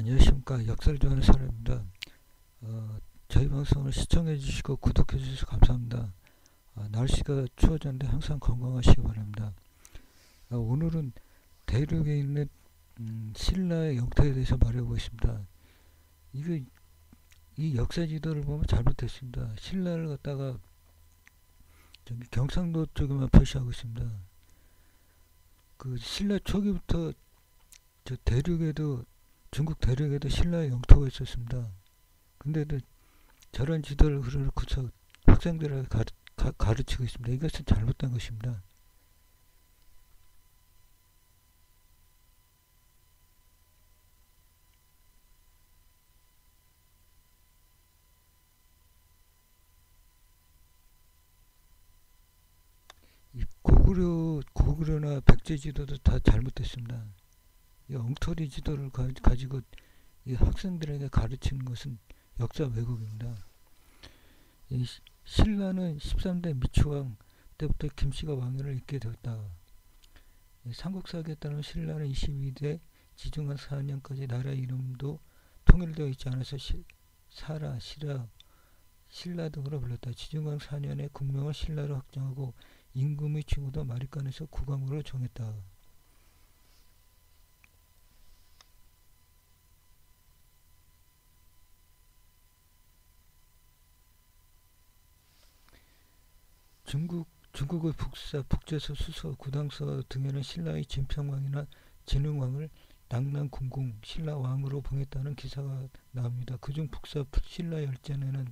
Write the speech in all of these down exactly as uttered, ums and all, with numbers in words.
안녕하십니까. 역사를 좋아하는 사람입니다. 어, 저희 방송을 시청해 주시고 구독해 주셔서 감사합니다. 어, 날씨가 추워졌는데 항상 건강하시기 바랍니다. 어, 오늘은 대륙에 있는 음, 신라의 영토에 대해서 말해보겠습니다. 이게 이 역사 지도를 보면 잘못됐습니다. 신라를 갖다가 저기 경상도 쪽에만 표시하고 있습니다. 그 신라 초기부터 저 대륙에도 중국 대륙에도 신라의 영토가 있었습니다. 근데도 저런 지도를 그려놓고 학생들에게 가르, 가, 가르치고 있습니다. 이것은 잘못된 것입니다. 고구려, 고구려나 백제 지도도 다 잘못됐습니다. 이 엉터리 지도를 가, 가지고 이 학생들에게 가르치는 것은 역사 왜곡입니다. 이 신라는 십삼 대 미추왕 때부터 김씨가 왕위를 잇게 되었다. 삼국사기에 따르면 신라는 이십이 대 지증왕 사 년까지 나라 이름도 통일되어 있지 않아서 시, 사라, 시라, 신라 등으로 불렸다. 지증왕 사 년에 국명을 신라로 확정하고 임금의 친구도 마리간에서 국왕으로 정했다. 중국, 중국의 북사, 북제서, 수서, 구당서 등에는 신라의 진평왕이나 지능왕을 낙랑군공, 신라왕으로 봉했다는 기사가 나옵니다. 그중 북사, 신라 열전에는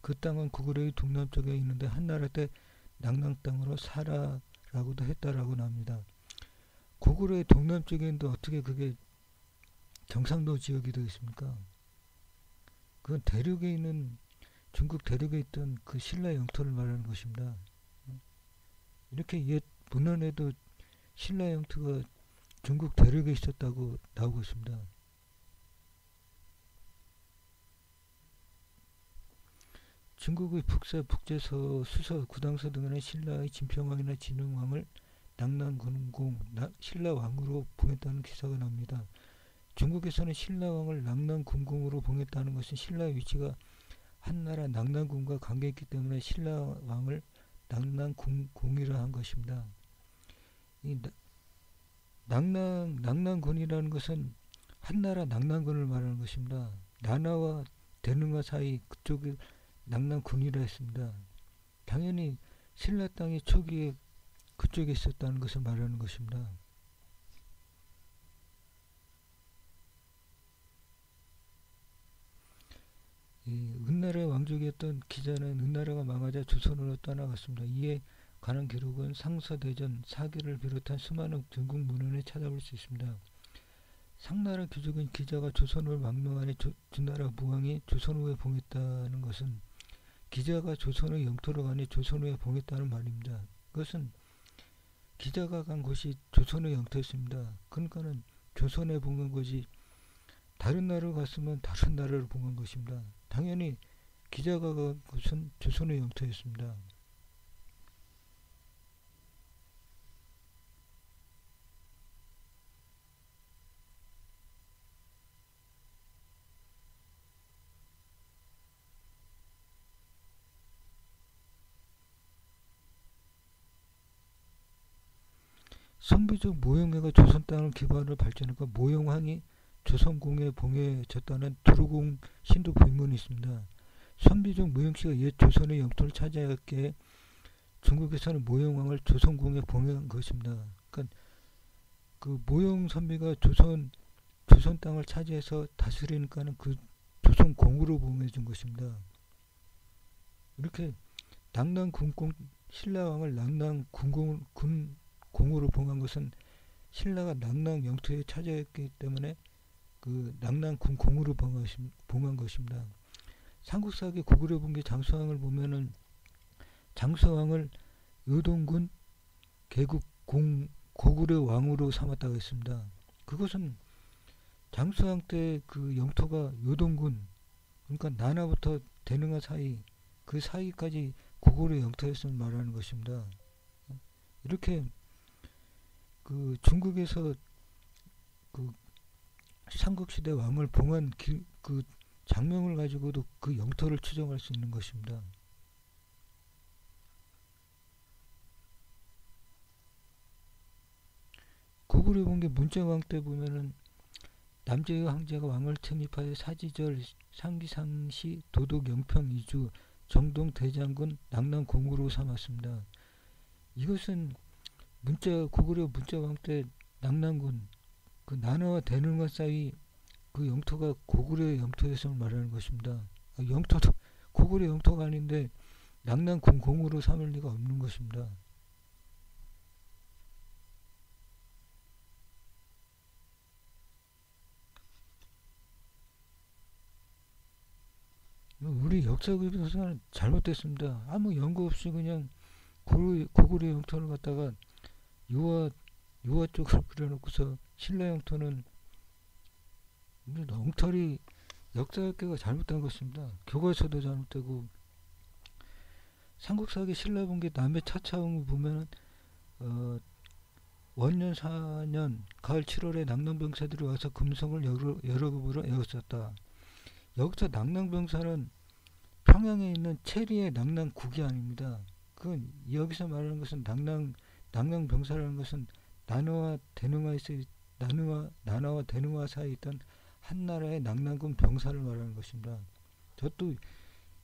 그 땅은 고구려의 동남쪽에 있는데 한나라 때 낙랑 땅으로 사라라고도 했다라고 나옵니다. 고구려의 동남쪽에 있는데 어떻게 그게 경상도 지역이 되겠습니까? 그건 대륙에 있는 중국 대륙에 있던 그 신라 영토를 말하는 것입니다. 이렇게 옛 문헌에도 신라 영토가 중국 대륙에 있었다고 나오고 있습니다. 중국의 북사, 북제서, 수서, 구당서 등에는 신라의 진평왕이나 지능왕을 낙랑군공, 신라왕으로 봉했다는 기사가 납니다. 중국에서는 신라왕을 낙랑군공으로 봉했다는 것은 신라의 위치가 한나라 낙랑군과 관계있기 때문에 신라왕을 낙랑군공이라 한 것입니다. 이 낙랑, 낙랑군이라는 것은 한나라 낙랑군을 말하는 것입니다. 나라와 대릉화 사이 그쪽을 낙랑군이라 했습니다. 당연히 신라 땅이 초기에 그쪽에 있었다는 것을 말하는 것입니다. 이 은나라의 왕족이었던 기자는 은나라가 망하자 조선으로 떠나갔습니다. 이에 관한 기록은 상서대전, 사기를 비롯한 수많은 중국 문헌에 찾아볼 수 있습니다. 상나라 귀족인 기자가 조선을 망명하니 주나라 무왕이 조선 후에 봉했다는 것은 기자가 조선의 영토로 가니 조선 후에 봉했다는 말입니다. 그것은 기자가 간 곳이 조선의 영토였습니다. 그러니까는 조선에 봉한 것이 다른 나라로 갔으면 다른 나라를 봉한 것입니다. 당연히 기자가 간 곳은 조선의 영토였습니다. 선비족 모형회가 조선 땅을 기반으로 발전했고 모형왕이 조선공에 봉해졌다는 두루공 신도 불문이 있습니다. 선비족 모형씨가 옛 조선의 영토를 차지했기에 중국에서는 모형왕을 조선공에 봉해한 것입니다. 그러니까 그 모형 선비가 조선 조선 땅을 차지해서 다스리니까는 그 조선공으로 봉해준 것입니다. 이렇게 낙랑군공 신라왕을 낙랑군공 군 공으로 봉한 것은 신라가 낙랑 영토에 차지했기 때문에 그 낙랑군공으로 봉한 것입니다. 삼국사기 고구려 분기 장수왕을 보면은 장수왕을 요동군 개국공 고구려 왕으로 삼았다고 했습니다. 그것은 장수왕 때 그 영토가 요동군 그러니까 나나부터 대릉하 사이 그 사이까지 고구려 영토였음을 말하는 것입니다. 이렇게 그 중국에서 그 삼국시대 왕을 봉한 기, 그 장명을 가지고도 그 영토를 추정할 수 있는 것입니다. 고구려 본게 문정왕 때 보면은 남제의 황제가 왕을 침입하여 사지절, 상기상시, 도독, 영평, 이주, 정동, 대장군, 낙랑공으로 삼았습니다. 이것은 문자, 고구려 문자왕 때 낙랑군, 그 나나와 대릉과 사이 그 영토가 고구려의 영토였음을 말하는 것입니다. 아, 영토도 고구려 영토가 아닌데 낙랑공공으로 삼을 리가 없는 것입니다. 우리 역사교육에서는 잘못됐습니다. 아무 연구 없이 그냥 고구려, 고구려 영토를 갖다가 유화, 유화 쪽으로 그려놓고서 신라 영토는 엉터리 역사학계가 잘못된 것입니다. 교과서도 잘못되고 삼국사기 신라분기 남해차차웅을 보면은 어, 원년 사 년 가을 칠월에 낙랑병사들이 와서 금성을 여러, 여러 급으로 에웠었다. 여기서 낙랑병사는 평양에 있는 체리의 낙랑국이 아닙니다. 그건 여기서 말하는 것은 낙랑, 낙랑병사라는 것은 나나와 대릉화에 나나와, 나나와 대릉화 사이에 있던 한 나라의 낙랑군 병사를 말하는 것입니다. 저도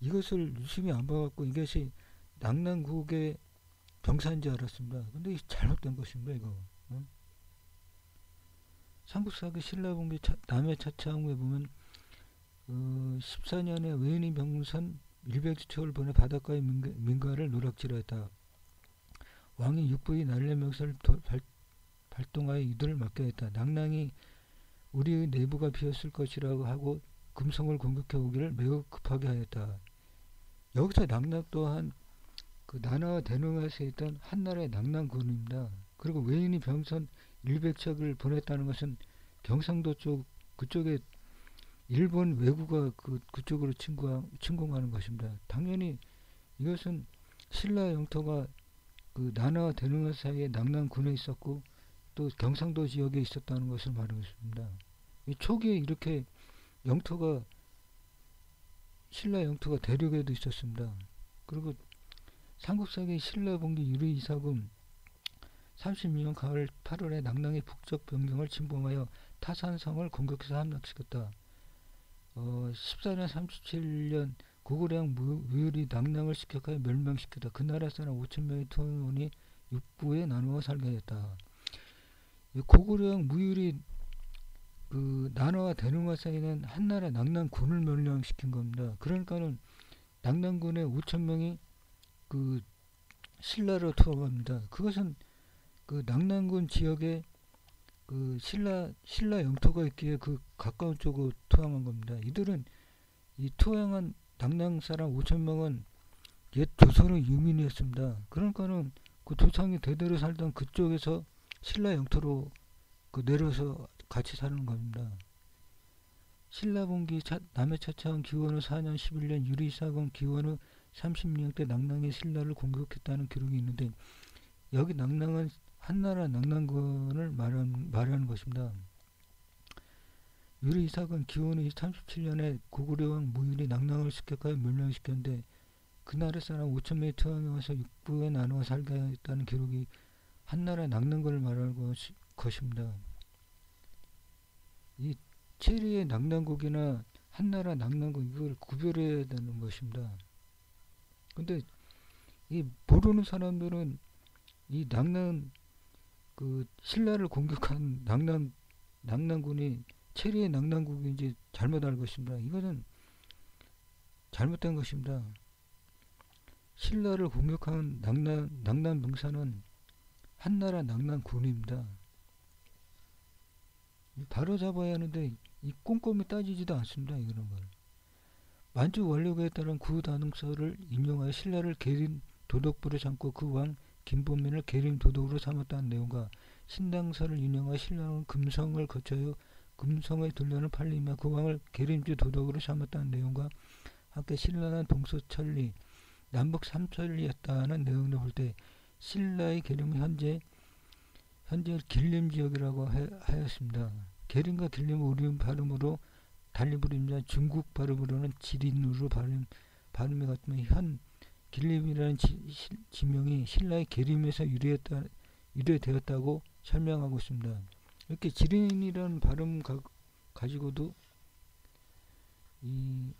이것을 유심히 안 봐갖고 이것이 낙랑국의 병사인 줄 알았습니다. 근데 잘못된 것입니다, 이거. 응? 삼국사기 신라분기 남해차차웅에 보면 어, 십사 년에 외인이 병선 일백지척을 보내 바닷가의 민가, 민가를 노략질하였다. 왕이 육부의 날래 명사를 발동하여 이들을 맡겨 했다. 낙랑이 우리의 내부가 비었을 것이라고 하고 금성을 공격해 오기를 매우 급하게 하였다. 여기서 낙랑 또한 그 나나와 대릉에서 있던 한나라의 낙랑군입니다. 그리고 외인이 병선 일백척을 보냈다는 것은 경상도 쪽 그쪽에 일본 외구가 그, 그쪽으로 침공, 침공하는 것입니다. 당연히 이것은 신라 영토가 그 나나와 대릉화 사이에 낙랑군에 있었고 또 경상도 지역에 있었다는 것을 말하고 있습니다. 이 초기에 이렇게 영토가 신라 영토가 대륙에도 있었습니다. 그리고 삼국사기 신라 분기 유리 이사금 삼십이 년 가을 팔월에 낙랑의 북쪽 변경을 침범하여 타산성을 공격해서 함락시켰다. 어, 십사 년 삼십칠 년 고구려왕 무유리 낙랑을 습격하여 멸망시켰다. 그 나라 사람 오천 명의 토인원이 육부에 나누어 살게 하였다. 고구려왕 무유리 그 나나와 대릉화 사이는 한나라 낙랑군을 멸망시킨 겁니다. 그러니까는 낙랑군의 오천 명이 그 신라로 돌아갑니다. 그것은 그 낙랑군 지역에 그 신라 신라 영토가 있기에 그 가까운 쪽으로 투항한 겁니다. 이들은 이 투항한 낙랑 사람 오천 명은 옛 조선의 유민이었습니다. 그러니까는 그 조상이 대대로 살던 그쪽에서 신라 영토로 그 내려서 같이 사는 겁니다. 신라 분기 남해차차웅 기원후 사 년 십일 년 유리사금 기원후 삼십 년 때 낙랑이 신라를 공격했다는 기록이 있는데 여기 낙랑은 한나라 낙랑군을 말하는, 말하는 것입니다. 유리 이삭은 기원후 삼십칠 년에 고구려왕 무유리 낙랑을 습격하여 멸망시켰는데 그 나라 사람 오천 명이 투항해와서 육부에 나누어 살게 했다는 기록이 한나라 낙랑군을 말하는 것이, 것입니다. 이 체리의 낙랑국이나 한나라 낙랑국 이걸 구별해야 되는 것입니다. 근데 이 모르는 사람들은 이 낙랑 그 신라를 공격한 낙랑 낙랑군이 체리의 낙랑국인지 잘못 알고 있습니다. 이거는 잘못된 것입니다. 신라를 공격한 낙랑 낙랑 병사는 한나라 낙랑군입니다. 바로 잡아야 하는데 이 꼼꼼히 따지지도 않습니다. 이런 걸 만주 원력에 따른 구당서를 인용하여 신라를 계림 도덕부로 삼고 그 왕 김본민을 계림 도독으로 삼았다는 내용과 신당서를 인용하여 신라는 금성을 거쳐요 금성의 둘러는 팔리며 그 왕을 계림주 도독으로 삼았다는 내용과 함께 신라는 동서천리 남북 삼천리였다는 내용을 볼 때 신라의 계림은 현재 현재 길림지역이라고 하였습니다. 게으른가 들리면 우리는 발음으로 달리 부릅니다. 중국 발음으로는 지린으로 발음, 발음에 같으면 현, 길림이라는 지, 시, 지명이 신라의 게림에서 유래했다, 유래되었다고 설명하고 있습니다. 이렇게 지린이라는 발음 가, 가지고도 이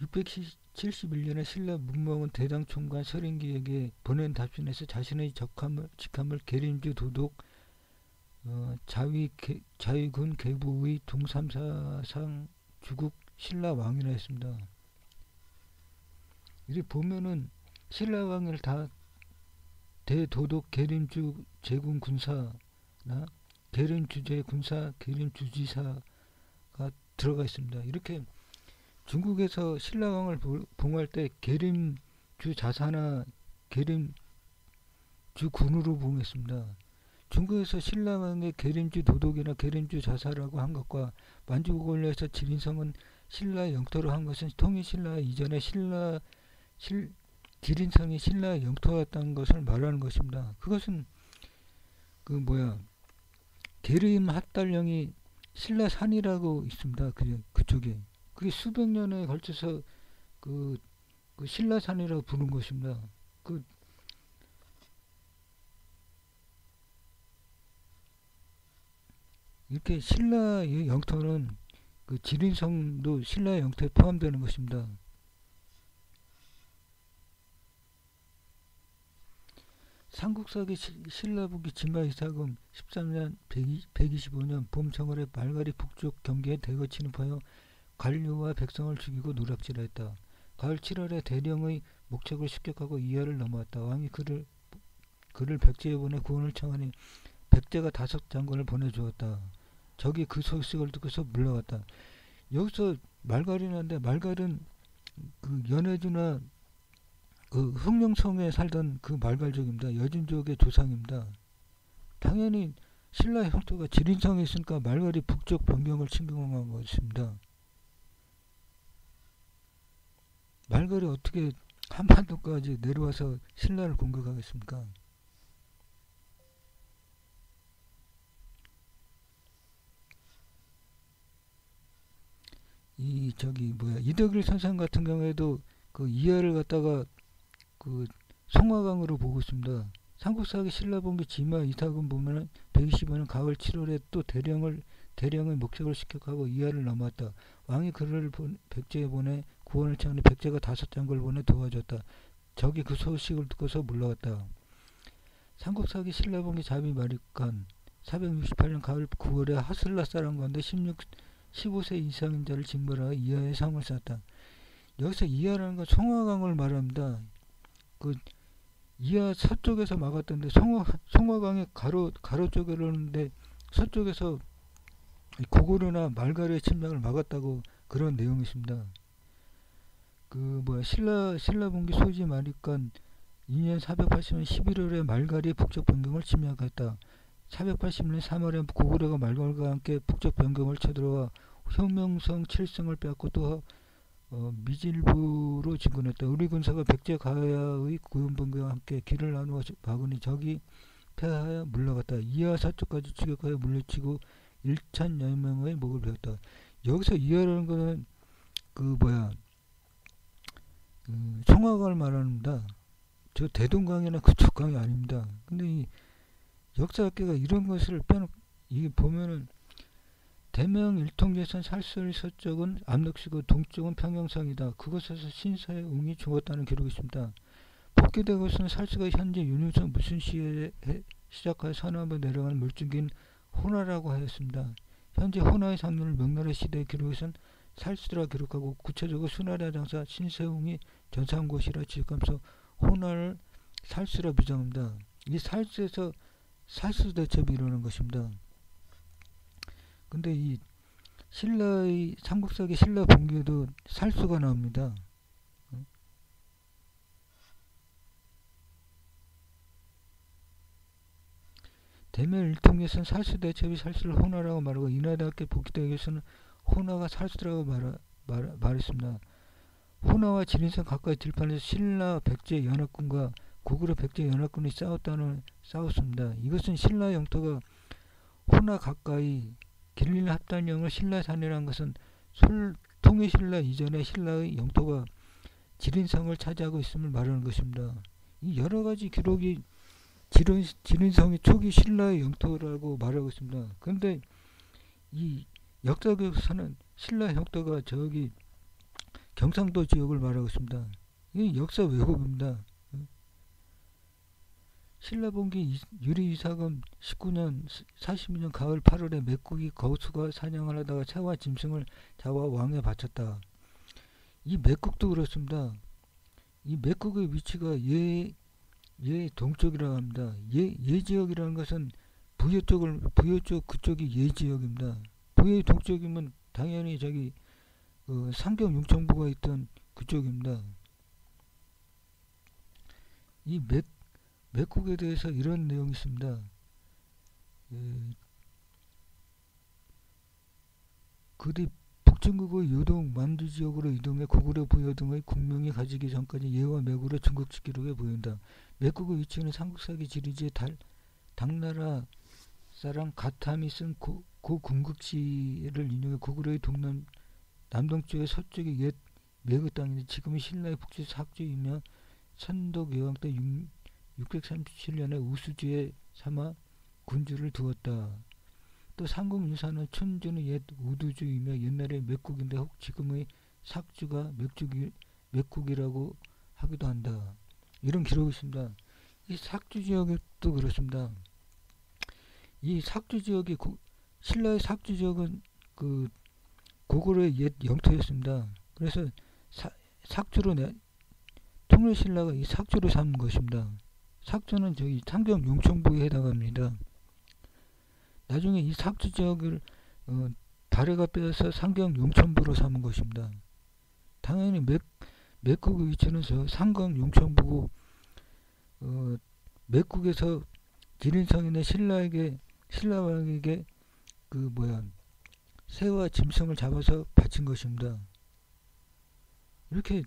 육백칠십일 년에 신라 문명은 대당총관 서린기에게 보낸 답신에서 자신의 적함을, 직함을 계림주 도독 어, 자위, 개, 자위군 계부의 동삼사상 주국 신라왕이라 했습니다. 이렇게 보면은 신라왕을 다 대도독 계림주 제군 군사나 계림주제 군사, 계림주지사가 들어가 있습니다. 이렇게 중국에서 신라왕을 봉할 때 계림주 자사나 계림주 군으로 봉했습니다. 중국에서 신라왕의 계림주 도독이나 계림주 자사라고 한 것과 만주고려에서 지린성은 신라 영토로 한 것은 통일신라 이전에 신라, 실, 지린성이 신라 영토였다는 것을 말하는 것입니다. 그것은 그 뭐야 계림 합달령이 신라산이라고 있습니다. 그, 그쪽에. 그게 수백 년에 걸쳐서 그, 그 신라산이라고 부른 것입니다. 그 이렇게 신라의 영토는 그 지린성도 신라의 영토에 포함되는 것입니다. 삼국사기 신라북이 진마 이사금 십삼 년 백이십오 년 봄 정월에 말갈이 북쪽 경계에 대거 침입하여 관료와 백성을 죽이고 노략질하였다. 가을 칠월에 대령의 목적을 습격하고 이하를 넘어왔다. 왕이 그를 그를 백제에 보내 구원을 청하니 백제가 다섯 장군을 보내주었다. 적이 그 소식을 듣고서 물러갔다. 여기서 말갈이는데 말갈은 그 연해주나 그 흑룡성에 살던 그 말갈족입니다. 여진족의 조상입니다. 당연히 신라 형토가 지린성에 있으니까 말갈이 북쪽 변경을 침공한 것입니다. 말갈이 어떻게 한반도까지 내려와서 신라를 공격하겠습니까? 이 저기 뭐야 이덕일 선생 같은 경우에도 그 이하를 갖다가 그 송화강으로 보고 있습니다. 삼국사기 신라본기 지마 이사금 보면은 백이십오 년 가을 칠월에 또 대령을 대령의 목적을 습격하고 이하를 넘어왔다. 왕이 그를 백제에 보내 구원을 청하니 백제가 다섯 장군을 보내 도와줬다. 적이 그 소식을 듣고서 물러갔다. 삼국사기 신라본기 자비 마립간 사백육십팔 년 가을 구월에 하슬라사라는 건데 십육, 십오 세 이상인 자를 징벌하여 이하의 상을 쌌다. 여기서 이하라는 건 송화강을 말합니다. 그 이하 서쪽에서 막았던데 송화, 송화강의 가로, 가로 쪽에 그러는데 서쪽에서 고구려나 말갈의 침략을 막았다고 그런 내용이 있습니다. 그 뭐야 신라 신라분기 소지 마립간 이 년 사백팔십 년 십일월에 말갈이 북쪽 변경을 침략했다. 사백팔십 년 삼월에 고구려가 말갈과 함께 북쪽 변경을 쳐들어와 효명성 칠성을 빼앗고 또 어, 미질부로 진군했다. 우리 군사가 백제 가야의 고현 변경과 함께 길을 나누어 박으니 적이 패하여 물러갔다. 이하 서쪽까지 추격하여 물리치고 일천여 명의 목을 베었다. 여기서 이하라는 것은 그 뭐야 음, 송화강을 말합니다. 저 대동강이나 그쪽 강이 아닙니다. 근데 이 역사학계가 이런 것을 빼놓고 이게 보면은 대명 일통제선 살수리 서쪽은 압록시고 동쪽은 평양성이다. 그것에서 신사의 웅이 죽었다는 기록이 있습니다. 복귀된 것은 살수가 현재 윤유성 무순시에 시작하여 서남으로 내려가는 물줄기인 호나라고 하였습니다. 현재 호나의 상류를 명나라 시대의 기록에선 살수라 기록하고 구체적으로 수나라 장사 신세웅이 전사한 곳이라 지적하면서 호나를 살수라 규정합니다. 이 살수에서 살수 대첩이 이루는 것입니다. 근데 이 신라의 삼국사기 신라 본기에도 살수가 나옵니다. 대면 일통에서는 살수 대첩이 살수를 호나라고 말하고 인하대학교 복귀대학에서는 호나가 살수라고 말하, 말, 말했습니다. 호나와 지린성 가까이 들판에서 신라 백제 연합군과 고구려 백제 연합군이 싸웠다는 싸웠습니다. 이것은 신라 영토가 호나 가까이 길린 합단령을 신라산이라는 것은 통일신라 이전의 신라의 영토가 지린성을 차지하고 있음을 말하는 것입니다. 이 여러가지 기록이 지린, 지린성이 초기 신라의 영토라고 말하고 있습니다. 그런데 이 역사교과서는 신라 영토가 저기 경상도 지역을 말하고 있습니다. 이게 역사 왜곡입니다. 신라본기 유리 이사금 십구 년 사십이 년 가을 팔월에 맥국이 거수가 사냥을 하다가 새와 짐승을 잡아 왕에 바쳤다. 이 맥국도 그렇습니다. 이 맥국의 위치가 예, 예 동쪽이라고 합니다. 예, 예 지역이라는 것은 부여 쪽을, 부여 쪽 그쪽이 예 지역입니다. 부여의 동쪽이면 당연히 저기 어, 상경 융청부가 있던 그쪽입니다. 이 맥 맥국에 대해서 이런 내용이 있습니다. 예, 그뒤 북중국의 요동 만주지역으로 이동해 고구려 부여 등의 국명이 가지기 전까지 예와 맥으로 중국식 기록에 보인다. 맥국의 위치는 삼국사기 지리지의 달, 당나라 사람 가탐이 쓴 고, 고 궁극지를 인용해 고구려의 동남, 남동쪽의 서쪽의 옛 맥의 땅인데 지금의 신라의 북제 사학주이며 선덕여왕 때 육백삼십칠 년에 우수주에 삼아 군주를 두었다. 또 삼국유사는 춘주는 옛 우두주이며 옛날에 맥국인데 혹 지금의 삭주가 맥주기, 맥국이라고 하기도 한다. 이런 기록이 있습니다. 이 삭주 지역도 그렇습니다. 이 삭주 지역이 고, 신라의 삭주 지역은 그 고구려의 옛 영토였습니다. 그래서 사, 삭주로 내, 통일신라가 이 삭주로 삼은 것입니다. 삭주는 저기 상경 용청부에 해당합니다. 나중에 이 삭주 지역을 어, 다래가 빼서 상경 용천부로 삼은 것입니다. 당연히 맥, 맥국의 위치는 저 상경 용천부고 어, 맥국에서 지린성인의 신라에게 신라왕에게 그 뭐야 새와 짐승을 잡아서 바친 것입니다. 이렇게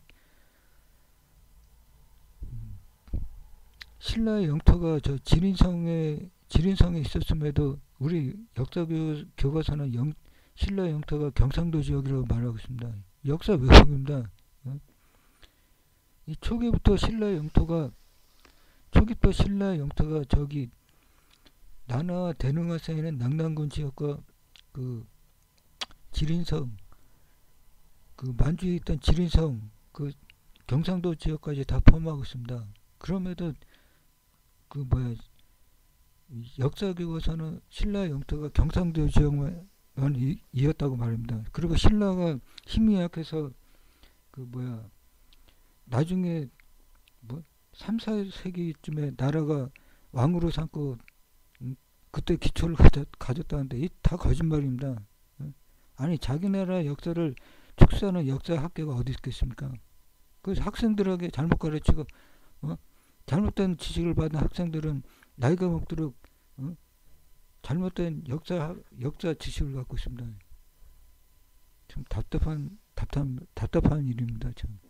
신라의 영토가 저 지린성에 지린성에 있었음에도 우리 역사 교과서는 영, 신라 영토가 경상도 지역이라고 말하고 있습니다. 역사 왜곡입니다. 이 초기부터 신라 영토가 초기부터 신라 영토가 저기 나나와 대릉하 사이는 낙랑군 지역과 그 지린성 그 만주에 있던 지린성 그 경상도 지역까지 다 포함하고 있습니다. 그럼에도 그 뭐야 역사교과서는 신라 영토가 경상도 지역만 이, 이었다고 말입니다. 그리고 신라가 힘이 약해서 그 뭐야 나중에 뭐 삼, 사 세기쯤에 나라가 왕으로 삼고 음, 그때 기초를 가졌, 가졌다는데 이 다 거짓말입니다. 음? 아니 자기 나라 역사를 축소하는 역사학계가 어디 있겠습니까? 그래서 학생들에게 잘못 가르치고 어? 잘못된 지식을 받은 학생들은 나이가 먹도록 어? 잘못된 역사 역사 지식을 갖고 있습니다. 좀 답답한 답답 답답한 일입니다. 참.